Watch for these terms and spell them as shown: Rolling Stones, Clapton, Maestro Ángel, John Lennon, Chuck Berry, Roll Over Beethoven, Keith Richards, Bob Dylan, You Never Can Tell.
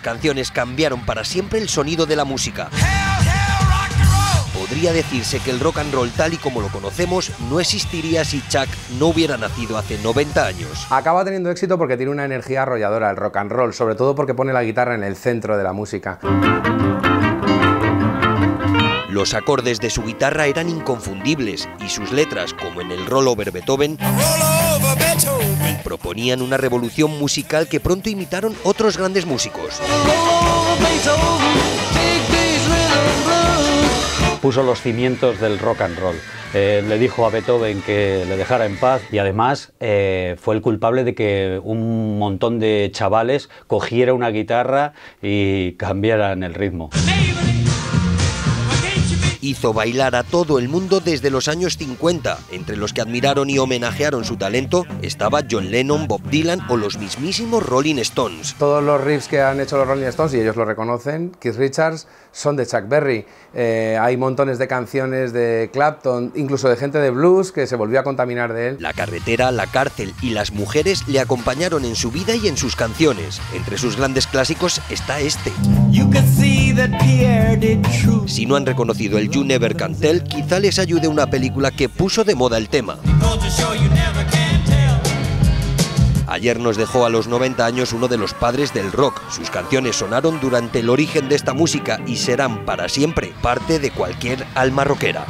sus canciones cambiaron para siempre el sonido de la música. Podría decirse que el rock and roll tal y como lo conocemos no existiría si Chuck no hubiera nacido hace 90 años. Acaba teniendo éxito porque tiene una energía arrolladora el rock and roll, sobre todo porque pone la guitarra en el centro de la música. Los acordes de su guitarra eran inconfundibles y sus letras, como en el Roll Over Beethoven, proponían una revolución musical que pronto imitaron otros grandes músicos. Puso los cimientos del rock and roll. Le dijo a Beethoven que le dejara en paz y además fue el culpable de que un montón de chavales cogiera una guitarra y cambiaran el ritmo. Hizo bailar a todo el mundo desde los años 50. Entre los que admiraron y homenajearon su talento estaba John Lennon, Bob Dylan o los mismísimos Rolling Stones. Todos los riffs que han hecho los Rolling Stones, y ellos lo reconocen, Keith Richards, son de Chuck Berry. Hay montones de canciones de Clapton, incluso de gente de blues que se volvió a contaminar de él. La carretera, la cárcel y las mujeres le acompañaron en su vida y en sus canciones. Entre sus grandes clásicos está este. Si no han reconocido el You Never Can Tell, quizá les ayude una película que puso de moda el tema. Ayer nos dejó a los 90 años uno de los padres del rock. Sus canciones sonaron durante el origen de esta música y serán para siempre parte de cualquier alma rockera.